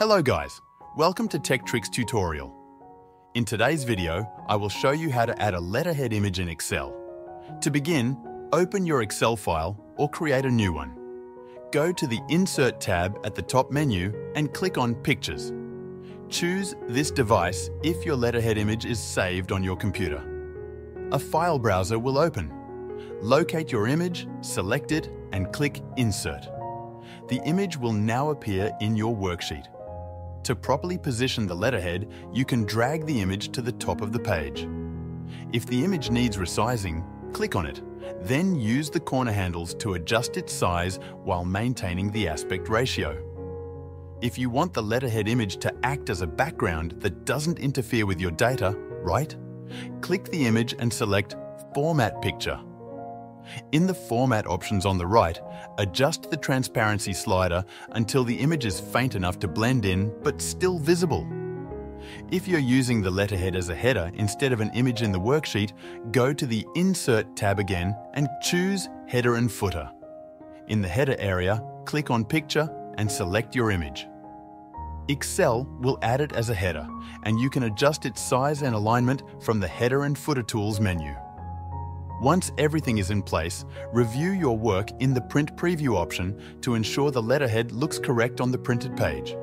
Hello guys, welcome to Tech Tricks Tutorial. In today's video, I will show you how to add a letterhead image in Excel. To begin, open your Excel file or create a new one. Go to the Insert tab at the top menu and click on Pictures. Choose this device if your letterhead image is saved on your computer. A file browser will open. Locate your image, select it, and click Insert. The image will now appear in your worksheet. To properly position the letterhead, you can drag the image to the top of the page. If the image needs resizing, click on it, then use the corner handles to adjust its size while maintaining the aspect ratio. If you want the letterhead image to act as a background that doesn't interfere with your data, right? Click the image and select Format Picture. In the Format options on the right, adjust the transparency slider until the image is faint enough to blend in but still visible. If you're using the letterhead as a header instead of an image in the worksheet, go to the Insert tab again and choose Header and Footer. In the header area, click on Picture and select your image. Excel will add it as a header, and you can adjust its size and alignment from the Header and Footer tools menu. Once everything is in place, review your work in the Print Preview option to ensure the letterhead looks correct on the printed page.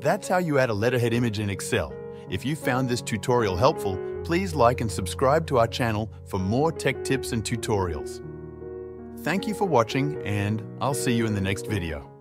That's how you add a letterhead image in Excel. If you found this tutorial helpful, please like and subscribe to our channel for more tech tips and tutorials. Thank you for watching, and I'll see you in the next video.